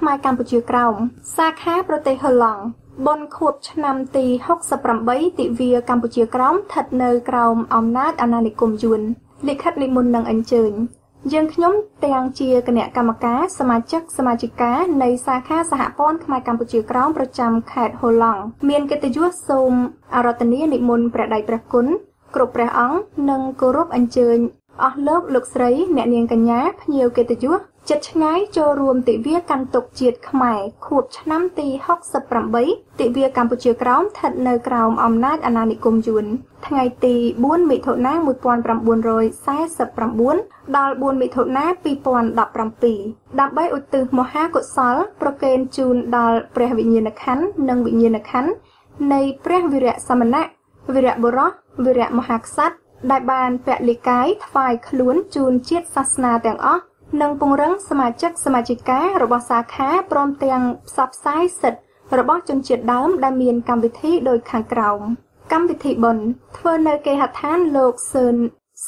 ខ្មែរកម្ពុជាក្រោមសាខាប្រទេសហូឡង់បនខួបឆ្នាំទី68ទិវាកម្ពុជាក្រោមស្ថិតនៅក្រោមអំណាចអាណានិគមយួនលិខិតនិមន្តនឹងអញ្ជើញយើងខ្ញុំទាំងជាគណៈកម្មការសមាជិកសមាជិកានៃសាខាសហព័ន្ធខ្មែរកម្ពុជាក្រោមប្រចាំខេត្តហូឡង់មានកិត្តិយសសូមអរតនានិមន្តព្រះដៃព្រះគុណគ្រប់ព្រះអង្គនិងគោរពអញ្ជើញអស់លោកលោកស្រីអ្នកនាងកញ្ញាភ្ញៀវកិត្តិយសចិត្តឆ្ងាយចូលរួមទិវាកាន់ទុក្ខជាតិខ្មែរខួបឆ្នាំទី68ទិវាកម្ពុជាក្រោមស្ថិតនៅក្រោមអំណាចអាណានិគមយួនថ្ងៃទី4មិថុនា1949ដល់4មិថុនា2017ដើម្បីឧទ្ទិសមហាកុសលប្រគេនជូនដល់ព្រះវិញ្ញាណក្ខន្ធនិងវិញ្ញាណក្ខន្ធនៃព្រះវីរៈសមណៈវីរៈបុរសវីរៈមហាក្សត្រដែលបានពលិកាយថ្វាយខ្លួនជូនជាតិសាសនាទាំងអស់និងពង្រឹងសមាជិកសមាជិការបស់សាខាព្រមទាំងផ្សព្វផ្សាយសិទ្ធិរបស់ជនជាតិដើមដែលមានកម្មវិធីដោយខាងក្រោមកម្មវិធីបុណ្យធ្វើនៅគេហដ្ឋានលោកសឺន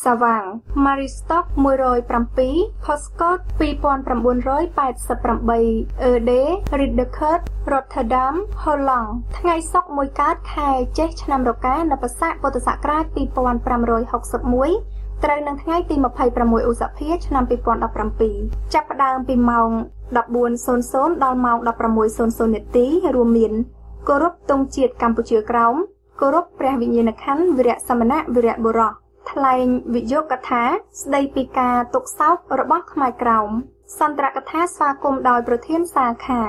សាវាង Maristock 107 Postcode 2988 ED Ridderkerk Rotterdam ហូឡង់ថ្ងៃសុក្រ1កើតខែចេសឆ្នាំរកានបស្សៈពុទ្ធសករាជ2561ត្រូវនឹងថ្ងៃទី26ឧសភាឆ្នាំ2017ចាប់ផ្ដើមពីម៉ោង 14:00 ដល់ម៉ោង 16:00 នាទីរួមមានគោរពទង់ជាតិកម្ពុជាក្រោមគោរពព្រះវិញ្ញាណក្ខន្ធវីរៈសមណៈវីរៈបុរសថ្លែងវិយោគកថាស្ដីពីការទុក្ខសោករបស់ខ្មែរក្រោមសន្ទរកថាស្វាគមន៍ដោយប្រធានសាខា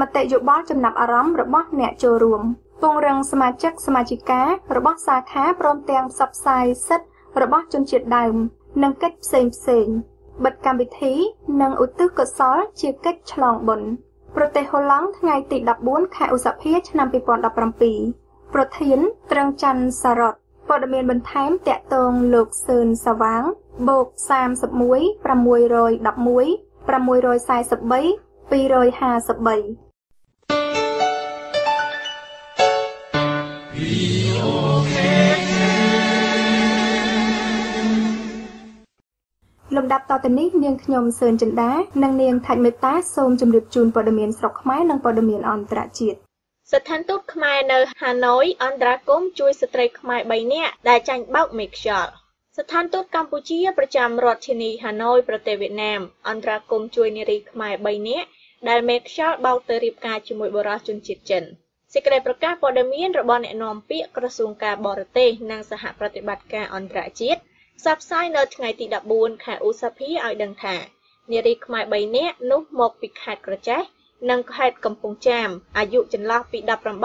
មតិយោបល់ចំណាប់អារម្មណ៍របស់អ្នកចូលរួមពង្រឹងសមាជិកសមាជិការបស់សាខាព្រមទាំងផ្សព្វផ្សាយសិទ្ធិរបស់ជនជាតិដើមនិងកិច្ចផ្សេងៗបិទកម្មវិធីនិងឧទ្ទិសកុសលជាកិច្ចឆ្លងបុណ្យប្រទេសហូឡង់ថ្ងៃទី14ខែឧសភាឆ្នាំ2017ប្រធានត្រឹងច័ន្ទសារ៉តព័ត៌មានបន្ថែមតាក់ទងលោកសឺនសាវាង +31 611 643 253លំដាប់តទៅនេះនាងខ្ញុំសឿនចិន្តានិងនាងថៃមេតាសូមជម្រាបជូនព័ត៌មានស្រុកខ្មែរនិងព័ត៌មានអន្តរជាតិស្ថានទូតខ្មែរនៅហាណូយអន្តរាគមជួយស្ត្រីខ្មែរ3នាក់ដែលចាញ់បោកមេខ្យល់ស្ថានទូតកម្ពុជាប្រចាំរដ្ឋធានីហាណូយប្រទេសវៀតណាមអន្តរាគមជួយនារីខ្មែរ3នាក់ដែលមេខ្យល់បោកទៅរៀបការជាមួយបុរសជនជាតិចិនសេចក្តីប្រកាសព័ត៌មានរបស់អ្នកនាំពាក្យក្រសួងការបរទេសនិងសហប្រតិបត្តិការអន្តរជាតិផ្សព្វផ្សាយនៅថ្ងៃទី14ខែឧសភាឲ្យដឹងថានារីខ្មែរ3នាក់នោះមកពីខេត្តក្រចេះនិងខេត្តកំពង់ចាមអាយុចន្លោះពី18ដល់20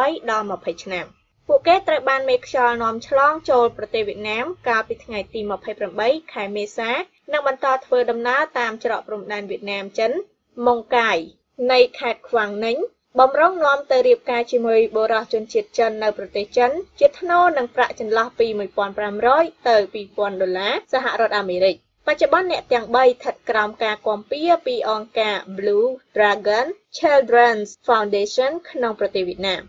ឆ្នាំពួកគេត្រូវបានមេខ្យល់នាំឆ្លងចូលប្រទេសវៀតណាមកាលពីថ្ងៃទី28ខែមេសានិងបន្តធ្វើដំណើរតាមច្រកព្រំដែនវៀតណាមចិនម៉ុងកាយនៃខេត្តខ្វាងនិញបំរុងនាំទៅរៀបការជាមួយបុរសជនជាតិចិននៅប្រទេសចិនជាថ្នូរនឹងប្រាក់ចន្លោះពី$1,500 ទៅ$2,000សហរដ្ឋអាមេរិកបច្ចុប្បន្នអ្នកទាំង3ស្ថិតក្រោមការគាំពារពីអង្គការ Blue Dragon Children's Foundation ក្នុងប្រទេសវៀតណាម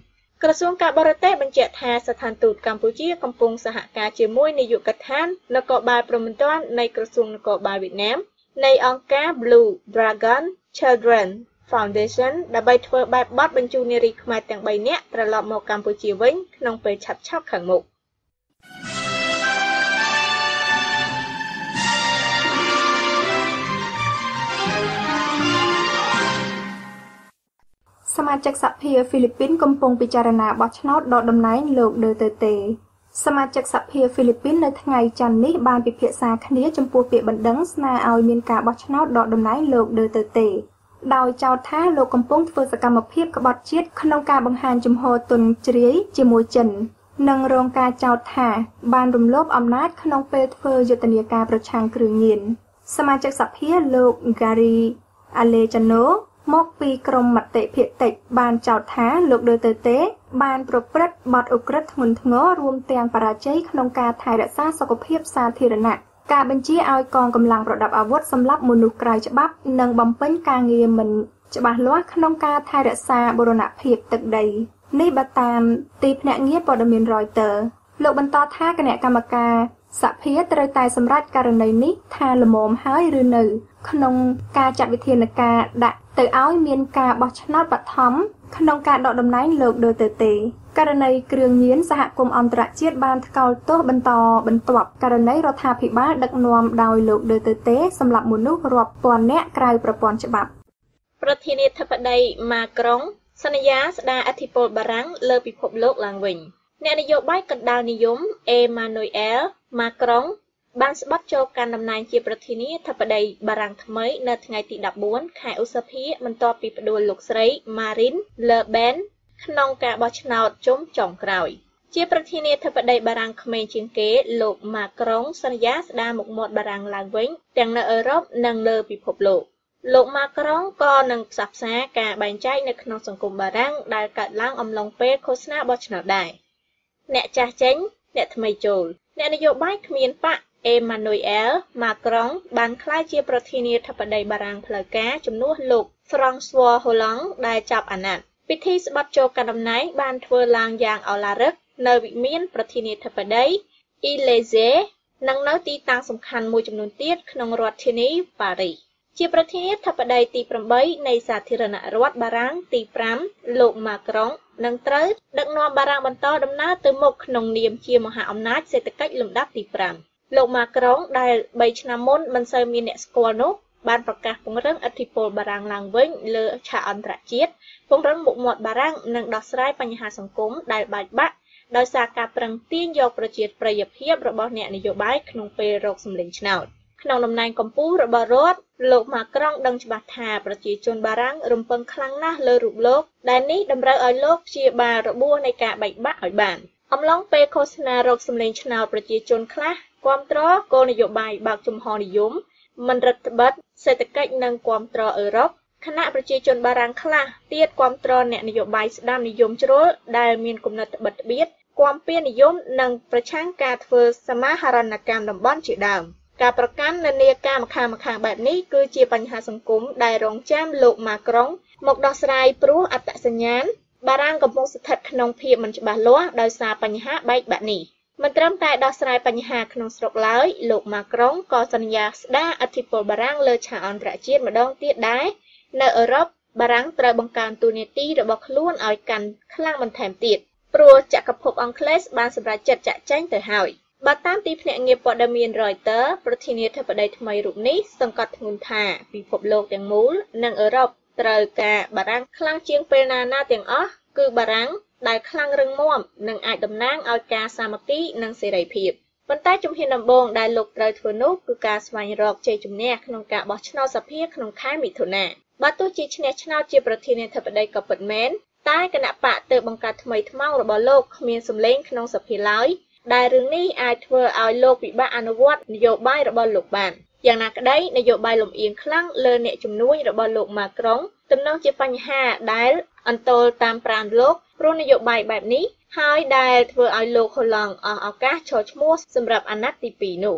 ក្រសួងការបរទេសបញ្ជាក់ថាស្ថានទូតកម្ពុជាកំពុងសហការជាមួយនាយកដ្ឋាននគរបាលព្រំប្រទាននៃក្រសួងនគរបាលវៀតណាមនៃអង្គការ Blue Dragon Children's Foundation ដើម្បីធ្វើបែបបទបញ្ជូននារីខ្មែរទាំង3នាក់ត្រឡប់មកកម្ពុជាវិញក្នុងពេលឆាប់ៗខាងមុខសមាជិកសភាហ្វីលីពីនកំពុងពិចារណាបោះឆ្នោតដកតំណែងលោកដឺតឺតេសមាជិកសភាហ្វីលីពីននៅថ្ងៃច័ន្ទនេះបានពិភាក្សាគ្នាចំពោះពាក្យបណ្ដឹងស្នើឲ្យមានការបោះឆ្នោតដកតំណែងលោកដឺតឺតេដោយចោទថាលោកកំពុងធ្វើសកម្មភាពក្បត់ជាតិក្នុងការបង្ហាញជំហរទន់ជ្រាយជាមួយចិននិងរងការចោទថាបានរំលោភអំណាចក្នុងពេលធ្វើយុទ្ធនាការប្រឆាំងគ្រឿងញៀនសមាជិកសភាលោក Gary Alejano មកពីក្រុមមតិភាគតិចបានចោទថាលោកដឺតឺតេបានប្រព្រឹត្តបទឧក្រិដ្ឋធ្ងន់ធ្ងររួមទាំងបរាជ័យក្នុងការថែរក្សាសុខភាពសាធារណៈការបញ្ជាឲ្យកងកម្លាំងប្រដាប់អាវុធសម្លាប់មនុស្សក្រៅច្បាប់និងបំពេញការងារមិនច្បាស់លាស់ក្នុងការថែរក្សាបូរណភាពទឹកដីនេះបើតាមទីភ្នាក់ងារព័ត៌មាន Reuters លោកបន្តថាគណៈកម្មការ សភារត្រូវតែសម្រាប់ករណីនេះថាលំមហើយឬនៅក្នុងការចាត់វិធានការដាក់ទៅឲ្យមានការ អ្នកនយោបាយកណ្ដាលនិយម Emmanuel Macron បានស្បត់ចូលកាន់តំណែងជាប្រធានាធិបតីបារាំងថ្មីនៅថ្ងៃទី 14 ខែឧសភា បន្ទាប់ពីផ្ដួលលោកស្រី Marine Le Pen ក្នុងការបោះឆ្នោតជុំចុងក្រោយជាប្រធានាធិបតីបារាំងក្មេងជាងគេ លោក Macron សន្យាស្ដារមុខមាត់បារាំងឡើងវិញទាំងនៅអឺរ៉ុបនិងលើពិភពលោក លោក Macron ក៏នឹងផ្សព្វផ្សាយការបែងចែកនៅក្នុងសង្គមបារាំងដែលកើតឡើងអំឡុងពេលឃោសនាបោះឆ្នោតដែរ អ្នកចាស់ចេញអ្នកថ្មីចូលអ្នកនយោបាយគ្មានបក Emmanuel Macron បានក្លាយជាប្រធានាធិបតីបារាំងផ្លូវការជំនួសលោក François Hollande ដែលចាប់អាណត្តិពិធីស្បត់ចូលកាន់តំណែងបានធ្វើឡើងយ៉ាងឱឡារិកនៅវិមានប្រធានាធិបតី ជាប្រធានាធិបតីទី 8 នៃសាធារណរដ្ឋបារាំងទី 5 លោក Macron នឹងត្រូវដឹកនាំបារាំងបន្តដំណើរទៅមុខក្នុងនាមជាមហាអំណាចសេដ្ឋកិច្ចលំដាប់ទី 5 លោក Macron ដែល 3 ឆ្នាំ មុន មិន សូវ មាន អ្នក ស្គាល់ នោះ បាន ប្រកាស ពង្រឹង ឥទ្ធិពលបារាំងឡើងវិញ លើ ឆាក អន្តរជាតិ ពង្រឹង មុខមាត់ បារាំង និង ដោះស្រាយ បញ្ហា សង្គម ដែល បែកបាក់ ដោយសារ ការ ប្រឹងទាញ យក ប្រជាប្រិយភាព របស់ អ្នក នយោបាយ ក្នុង ពេល រក សម្លេង ឆ្នោត ក្នុងដំណែងកម្ពុជារបស់រដ្ឋលោក ការប្រកាន់នានាការម្ខាងបែបនេះគឺជាបញ្ហាសង្គមដែលរងចាំលោក Macron មកដោះស្រាយព្រោះអត្តសញ្ញាណបារាំងកំពុងស្ថិតក្នុងភាពមិនច្បាស់លាស់ដោយសារបញ្ហាបែកបាក់នេះមិនត្រឹមតែដោះស្រាយបញ្ហាក្នុងស្រុកឡើយលោក Macron ក៏សន្យាស្ដារអធិបតេយ្យបារាំងលើឆាកអន្តរជាតិម្ដងទៀតដែរនៅអឺរ៉ុបបារាំងត្រូវបង្កើនទូនាទីរបស់ខ្លួនឲ្យកាន់ខ្លាំងបន្ថែមទៀតព្រោះចក្រភពអង់គ្លេសបានសម្រេចចិត្តចាក់ចែងទៅហើយ បើតាមទីភ្នាក់ងារព័ត៌មាន Reuters ប្រធានាធិបតីថ្មីរូបនេះសង្កត់ធ្ងន់ថាពិភពលោកទាំងមូលនិងអឺរ៉ុបត្រូវការបារាំងខ្លាំងជាងពេលណាណាទាំងអស់គឺបារាំងដែលខ្លាំងរឹងមាំនិងអាចតំណាងឲ្យការសាមគ្គីនិងសេរីភាពប៉ុន្តែជំហានដំបូងដែលលោកត្រូវធ្វើនោះគឺការស្វែងរកជ័យជំនះក្នុងការបោះឆ្នោតសភាក្នុងខែមិថុនាបើទោះជាឈ្នះឆ្នោតជាប្រធានាធិបតីក៏ពិតមែនតែគណៈបកទើបបង្កើតថ្មីថ្មោងរបស់លោកគ្មានសម្លេងក្នុងសភាឡើយដែលរឿងនេះអាចធ្វើឲ្យលោកពិបាកអនុវត្ត នយោបាយរបស់លោកបានយ៉ាងណាក្តីនយោបាយលំអៀងខ្លាំងលើអ្នកជំនួយរបស់លោក Macron ទំនងជាបញ្ហាដែលអន្តរតាមប្រាណលោកព្រោះនយោបាយបែបនេះហើយដែលធ្វើឲ្យលោក Hollande អស់ឱកាសឈរឈ្មោះសម្រាប់អាណត្តិទី 2 នោះ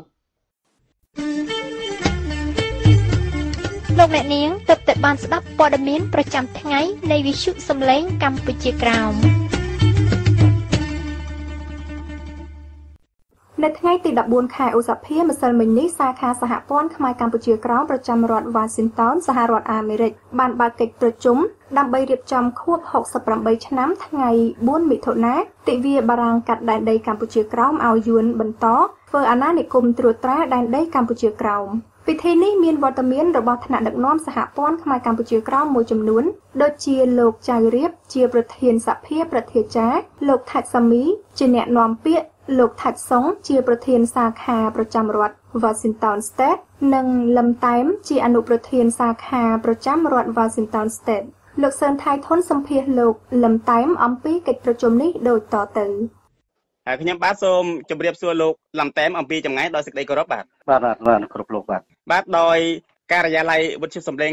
លោកអ្នកនាងទើបតែបានស្ដាប់ព័ត៌មានប្រចាំថ្ងៃនៃវិទ្យុសំឡេងកម្ពុជាក្រោម នៅថ្ងៃទី 14 ខែឧសភាម្សិលមិញនេះសាខាសហព័ន្ធខ្មែរកម្ពុជាក្រោមប្រចាំរដ្ឋ Washington សហរដ្ឋអាមេរិកបានបើកកិច្ចប្រជុំដើម្បីរៀបចំខួប 68 ឆ្នាំ ថ្ងៃ 4 មិថុនាទិវាបារាំងកាត់ដែនដីកម្ពុជាក្រោមឲ្យ យួន បន្តធ្វើអាណានិគមត្រួតត្រាដែនដីកម្ពុជាក្រោម ពិធីនេះមានវត្តមានរបស់ថ្នាក់ដឹកនាំសហព័ន្ធខ្មែរកម្ពុជាក្រោមមួយចំនួនដូចជាលោកចៅរាបជាប្រធានសភាប្រធាចាលោកថៃសាមីជាអ្នកនាំពាក្យ លោកថាត់សុងជាប្រធានសាខាប្រចាំរដ្ឋ Washington State និងលឹមតែមជាអនុប្រធានសាខាប្រចាំរដ្ឋ Washington State លោកសឿនថៃធុនសម្ភាសលោកលឹមតែមអំពីកិច្ចប្រជុំនេះដូចតទៅ ហើយខ្ញុំបាទសូមជម្រាបសួរលោកលឹមតែមអំពីចម្ងាយដោយសេចក្តីគោរពបាទបាទបាទបាទគ្រប់លោកបាទបាទដោយ Washington State បាន ន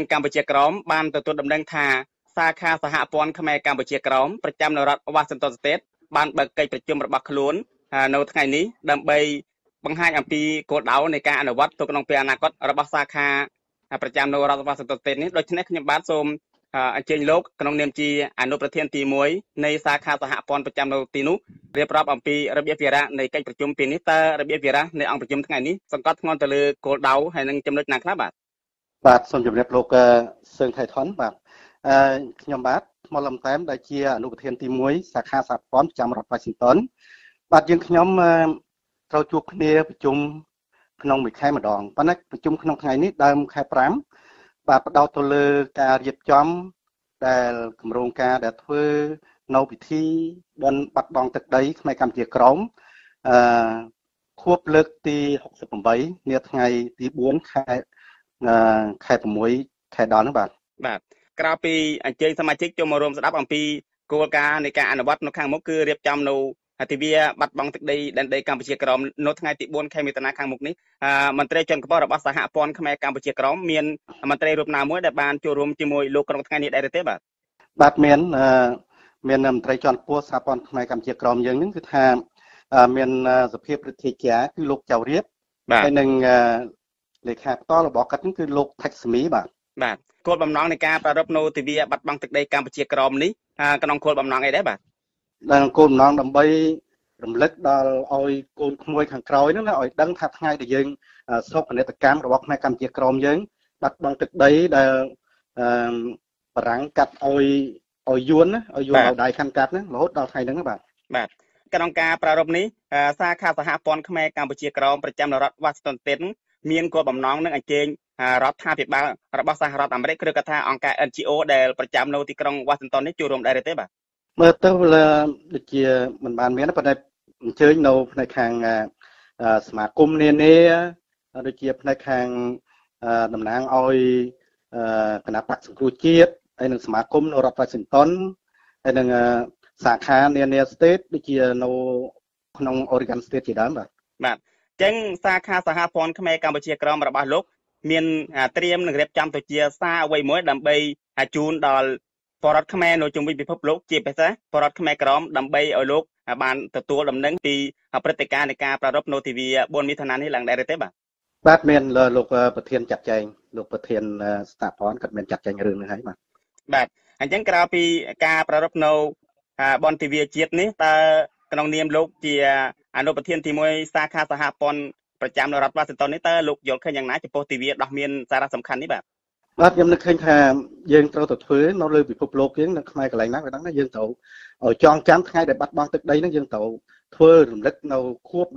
ៅថ្ងៃនេះដើម្បីបង្ហាញអំពីគោលដៅនៃការអនុវត្តទៅក្នុងពេលអនាគតរបស់សាខាប្រចាំនៅរដ្ឋវ៉ាស៊ីនតោនស្ទេតនេះដូច្នេះខ្ញុំបាទសូម Jane Lok, Kronamji, and Opratian Timoi, Naysak has a hat upon Pajamo Tinu, Reprop and P. Rabia Vera, Naked Pajum Pinita, Rabia Vera, the Ampajum Tani, some got one to call down and Timlet Naklabat. But some Reproca Saint Hon, but Yombat, Molam Time, like here, and Opratian Timoi, Sakas upon Jamra Washington, but Yom Trojuk near Pajum Knong Camadon, Panak Pajum Knong, Dam Capram. But to look at your jump, the Kamrunka that were no pity, one but bong the day, my Kampuchea Krom, look the Hoxapumbai, near the one Katmui, Kadanaba. But crappy and Jason Magic, your rooms up on P, Golga, Nika, and what no Kamuku, Rip Jamno, Hatibia, but bong the day, then they Kampuchea Krom, not night one came with an Akamukni. មន្ត្រីជាន់ខ្ពស់របស់សហព័ន្ធខ្មែរកម្ពុជាក្រមមានមន្ត្រីរូបណាមួយដែលបានចូលរួមជាមួយលោកក្រុមការងារឯកទេសបាទមានមន្ត្រីជាន់ខ្ពស់សហព័ន្ធខ្មែរកម្ពុជាក្រមយើងគឺថាមានសភាពរាជធានីគឺលោកចៅរៀប នៅក្នុងគោលបំណងដើម្បីរំលឹកដល់ឲ្យ មើលទៅជាមិនបានមានប៉ុន្តែអញ្ជើញនៅផ្នែកខាង បរដ្ឋខ្មែរនៅជំនាញពិភពលោកជាពិសេសបរដ្ឋខ្មែរក្រមដើម្បីឲ្យលោកបានទទួលដំណឹងពីព្រឹត្តិការណ៍នៃការប្រារព្ធនៅទិវា បាទខ្ញុំនឹកឃើញថាយើងត្រូវតែធ្វើនៅលើពិភពលោកយើងនៅផ្នែកកន្លែងណាក៏ដឹងយើងត្រូវឲ្យចងចាំថ្ងៃដែលបាត់បង់ទឹកដីហ្នឹងយើងត្រូវធ្វើរំលឹកនៅខួប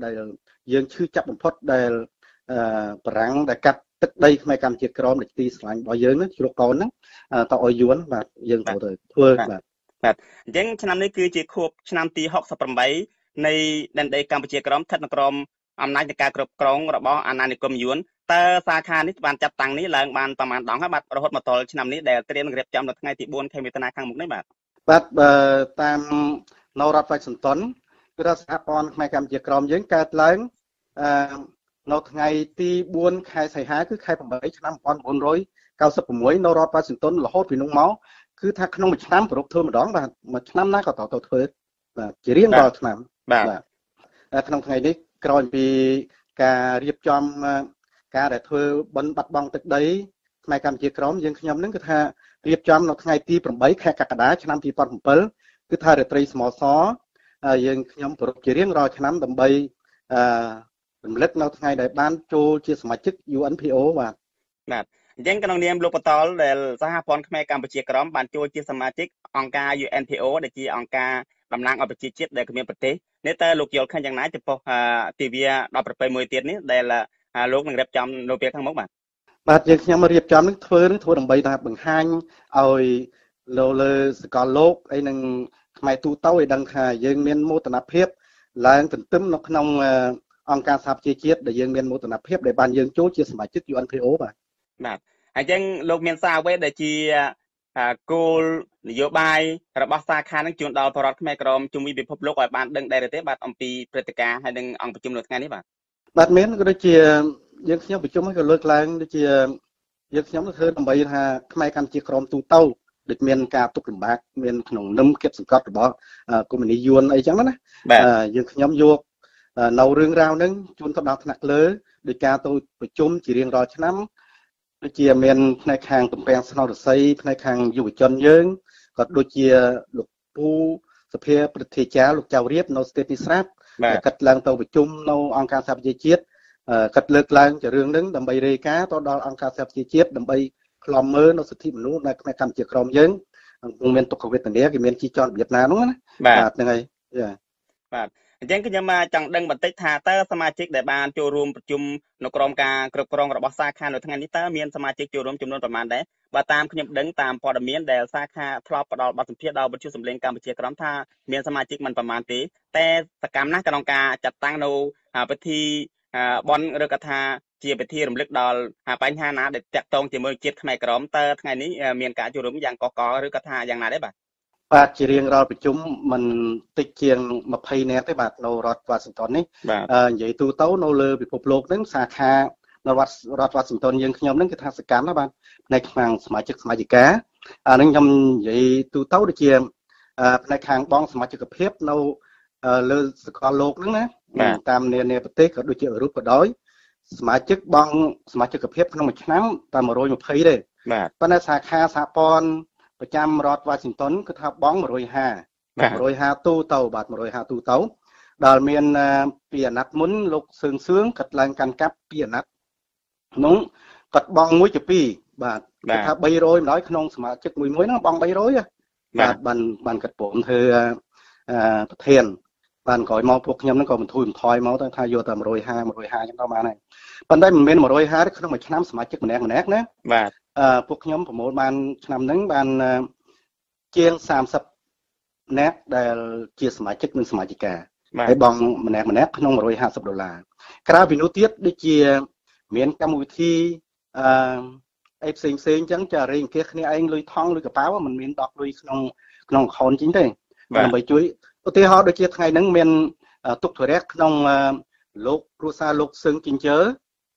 ដែលយើងឈឺចាប់បំផុតដែលប្រាំងដែលកាត់ទឹកដីខ្មែរកម្ពុជាក្រមនៃទីស្លាញ់របស់យើងនេះជាលោកកូនហ្នឹងតឲ្យយួនបាទយើងត្រូវធ្វើបាទបាទអញ្ចឹងឆ្នាំនេះគឺជាខួបឆ្នាំទី សាខានេះបានចាប់តាំងនេះឡើងបានប្រមាណដល់ហើយបាទរហូតមកទល់ឆ្នាំនេះដែលត្រៀមរៀបចំនៅថ្ងៃទី ការដែលធ្វើបិណ្ឌបាត់បង់ទឹកដីផ្នែកកម្ពុជាក្រមយើងខ្ញុំនឹងគឺថារៀបចំនៅថ្ងៃទី 8 ខែកក្កដាឆ្នាំ 2007 គឺថា រាត្រី ស្មោស យើងខ្ញុំគោរពជារៀងរាល់ឆ្នាំដើម្បីរំលឹកនៅថ្ងៃដែលបានចូលជាសមាជិក UNPO បាទអញ្ចឹងក្នុងនាមលោកបតលដែលសហព័ន្ធខ្មែរកម្ពុជាក្រមបានចូលជាសមាជិកអង្គការ UNPO ដែលជាអង្គការតំណាងអន្តរជាតិដែលគ្មានប្រទេសនេះតើលោកយល់ឃើញយ៉ាងណាចំពោះទិវា លោកនឹងរៀបចំនៅពេលខាងមុខបាទបាទយើងខ្ញុំរៀបចំនឹងធ្វើធ្វើដើម្បីថាបង្ហាញឲ្យលោកលើសកលលោកអីនឹងផ្នែកទូទៅឲ្យដឹងថាយើងមានមោទនភាពឡើងទន្ទឹមនៅក្នុងអង្គការសហប្រជាជាតិដែលយើងមានមោទនភាពដែលបានយើងចូលជាសមាជិក UNPO បាទបាទអញ្ចឹងលោកមានសារអ្វីដែលជាគោលនយោបាយរបស់សាខានឹងជួនដល់ប្រជាពលរដ្ឋខ្មែរក្រមជំនួយពិភពលោកឲ្យបានដឹងដែរទេបាទអំពីព្រឹត្តិការណ៍ហើយនឹងអង្គប្រជុំនៅថ្ងៃនេះបាទ បាទមានដូចជាយើងខ្ញុំធ្វើដើម្បីថាខ្មែរកម្ពុជាក្រមទូទៅដូចមានការទុកលំបាកមានក្នុងនឹមគៀបសង្កត់របស់កុម្មុយនីយួនអីចឹងណាយើងខ្ញុំយកនៅរឿងរ៉ាវនឹងជូនទៅដល់ថ្នាក់លើដោយការទៅប្រជុំជារៀងរាល់ឆ្នាំ Chia men like hang companions not to say, like hang you with John Young, got Lucia look poo, the pair pretty child, look out here, no steady strap, cut land over chum, no uncas of the chip, cut look land, the rung, the by ray cat, or uncas of the chip, the by clamor, no city, no, like Kampuchea Krom Young, and women took away the neck, you mean teach on Vietnam, bad, yeah. Thank you, Jama, Chang Dung, but take Tata, Samatic, the band, your room, Jum, Nokromka, Krokrong, Rosakan, Tanganita, me and Samatic, your room, Jum, Monday. But time can dunk time for the mean, the Saka, Trop, but some Pierre, but you some blink, Kampuchea Krom, me and Samatic, Mantamante, Ted, Sakamnakaronka, Chatano, Petit, Bon Rukata, Chiapetir, Blickdoll, Panhana, the Tatong, Timurchit, Macrom, Third, Tiny, me and Kajurum, Yankoko, Rukata, Yanadeba. But during our Pichum, taking my pain about no rot was Tony. Yay, two town, no love before blogging, Saka, no rot was Tony, it has a camera, next man's magic, magica, and yay, two town, the gym, black hang bongs, magic of hip, no lose the call locally, damn near take a look at Rupadoy, smagic bong, smagic of hip, no much now, Tamaroy paid it. But as I cast upon. Cham rot Washington could have bong Roy Ha. Roy Ha two tàu, but Roy Ha two tàu. Dalmian Pianat Mun, look soon soon, cut lang can cap Pianat. No, cut bong with your pea, but have bay roy like non smart chick with no bong bay roy. But one cut bone her ten. Ban gọi mau book yam gom toon toy mouth and tie your tam Roy Ha, no man. But then men Roy Ha, come with champs, my chicken egg and egg. Book yum from old man Chamning and Jane Sam's up neck, they'll kiss my chickens magica. My bong, Manak, no Roy has of the land. Crabby no tear, the cheer, men come with tea, same saying, Janka ring, kick me angry tongue like a power, and mean dog Louis no haunting day. By joy, but they hard the kid hiding men took to wreck no look, Rosa look sinking jer,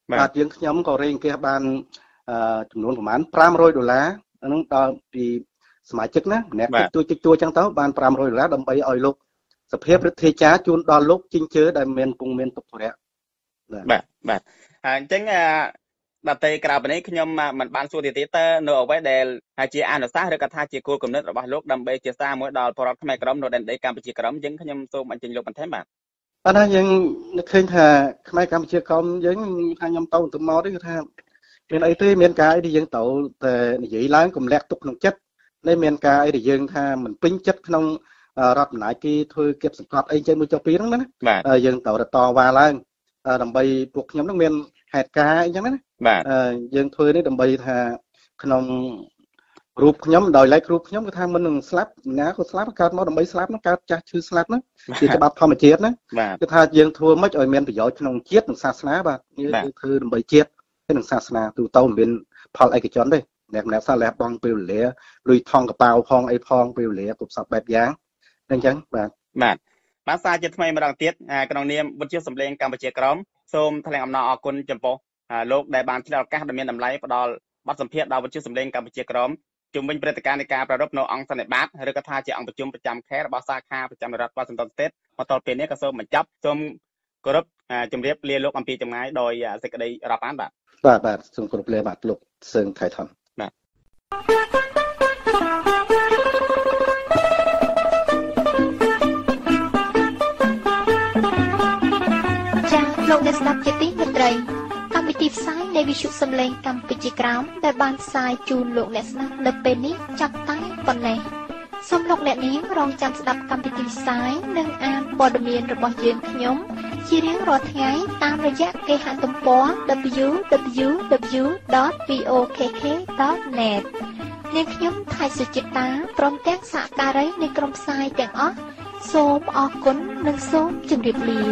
but young yum go ring ban. Nonman, Pram Roy Dola, and the Smachickna, never took it to a chant out, Ban Pram Roy Lad, and by I look. The paper teacher, you don't look, chincher, and men pung men to prayer. But I think that they grab an economic man, Bansu the theater, no way they'll actually understand the Katachi cook and not look them by just time with all for my grumble and they can be crumb, Jenkin so much in your contempt. And I think my Kampuchea Krom Young, I am told tomorrow. When I tell men guy the young told the yay line come left to no chip, let men guy the young ham and pink chip no rot Nike to keep some crop agent with your pyramid, a young told a tall while line, and by book young men had guy young, young told it and by her canon group yum, like group yum with ham and slap, now slap a card more than by slap, no card, just two slap, it's about common chip, it had young too much or men to your chip and sasna, but you could by chip. Then Sasna to town bin Paul Akichonde, Nabnasa lap bong bill layer, Louis Tong Pao Hong a Pong bill layer, to some bad yang. Then young man. Massage just my mother tit, I can only name, but just some blame Kampuchea Krom. So telling I'm not a con jumpo. Look, they banned the cat, the men and life, but all but some pit, I would just some blame Kampuchea Krom. Jumping Britannica, but no unks on the bat, Ricatachi, Uncle Jump, Jam Care, Basaka, Jammer, Washington State, but all Pennica, so my job, some corrupt, Jump, Lee look on Peter Mai, or Secretary Rapanda. បាទបាទសូមគោរពលាបាទលោកសឿងថៃថនចាស់ លោក អ្នក ស្ដាប់ ជា ទី មេត្រី កម្មវិធី ផ្សាយ នៃ វិទ្យុ សំឡេង កម្ពុជា ក្រោម ដែល បាន ផ្សាយ ជូន លោក អ្នក ស្ដាប់ នៅ ពេល នេះ ចាប់តាំង ប៉ុណ្ណេះ សូម លោក អ្នក នាង រង ចាំ ស្ដាប់ កម្មវិធី ផ្សាយ និង អាន ព័ត៌មាន របស់ យើង ខ្ញុំជារៀងរាល់ថ្ងៃតាមរយៈគេហទំព័រ www.vokk.net អ្នកខ្ញុំថៃសុចិត្តាព្រមទាំងសហការីនៃក្រុមផ្សាយទាំងអស់សូមអរគុណនិងសូមជម្រាបលា